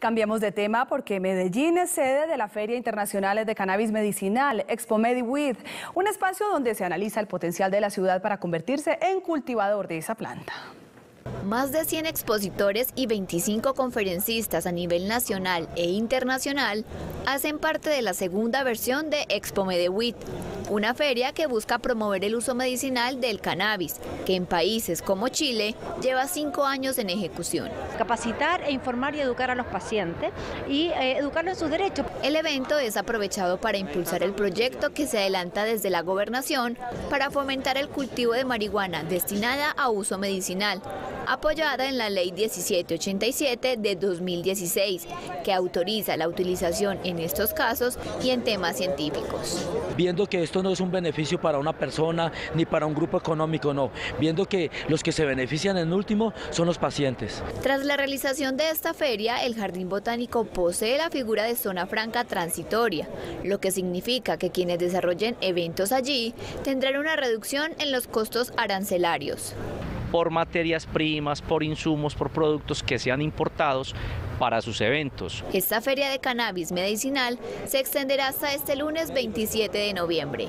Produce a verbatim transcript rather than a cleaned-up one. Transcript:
Cambiemos de tema porque Medellín es sede de la Feria Internacional de Cannabis Medicinal, Expo Medeweed, un espacio donde se analiza el potencial de la ciudad para convertirse en cultivador de esa planta. Más de cien expositores y veinticinco conferencistas a nivel nacional e internacional hacen parte de la segunda versión de Expo Medeweed, una feria que busca promover el uso medicinal del cannabis, que en países como Chile lleva cinco años en ejecución. Capacitar e informar y educar a los pacientes y eh, educarlos en sus derechos. El evento es aprovechado para impulsar el proyecto que se adelanta desde la gobernación para fomentar el cultivo de marihuana destinada a uso medicinal, apoyada en la Ley diecisiete ochenta y siete de dos mil dieciséis, que autoriza la utilización en estos casos y en temas científicos. Viendo que esto no es un beneficio para una persona ni para un grupo económico, no. Viendo que los que se benefician en último son los pacientes. Tras la realización de esta feria, el Jardín Botánico posee la figura de zona franca transitoria, lo que significa que quienes desarrollen eventos allí tendrán una reducción en los costos arancelarios. Por materias primas, por insumos, por productos que sean importados para sus eventos. Esta feria de cannabis medicinal se extenderá hasta este lunes veintisiete de noviembre.